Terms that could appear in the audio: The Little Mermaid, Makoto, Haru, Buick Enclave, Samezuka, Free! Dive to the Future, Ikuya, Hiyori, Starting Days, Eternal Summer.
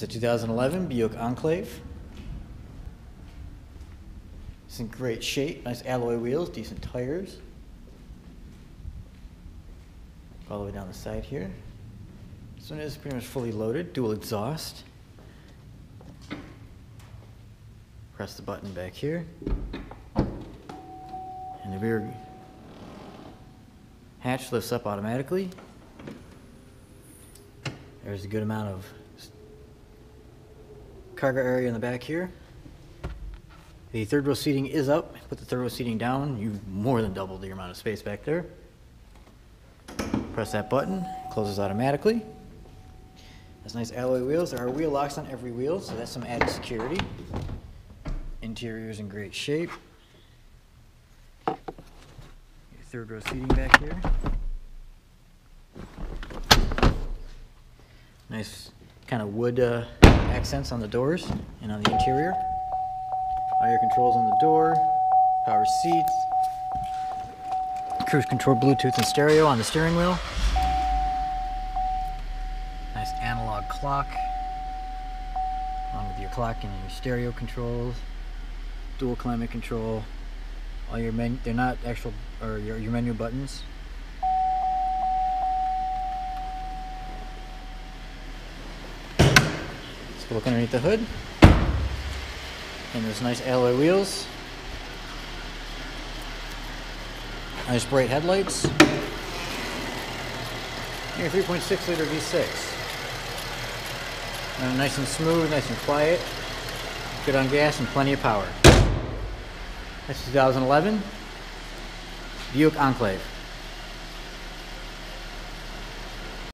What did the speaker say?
It's a 2011 Buick Enclave. It's in great shape, nice alloy wheels, decent tires. All the way down the side here. This one is pretty much fully loaded, dual exhaust. Press the button back here. And the rear hatch lifts up automatically. There's a good amount of cargo area in the back here. The third row seating is up. Put the third row seating down, you more than doubled the amount of space back there. Press that button, closes automatically. Has nice alloy wheels. There are wheel locks on every wheel, so that's some added security. Interior's in great shape. Third row seating back here. Nice kind of wood accents on the doors and on the interior. All your controls on the door, power seats, cruise control, Bluetooth and stereo on the steering wheel. Nice analog clock, along with your clock and your stereo controls, dual climate control. All your menu—they're not actual, or your menu buttons. Let's look underneath the hood, and there's nice alloy wheels. Nice bright headlights. And your 3.6 liter V6. And nice and smooth, nice and quiet. Good on gas and plenty of power. That's 2011 Buick Enclave.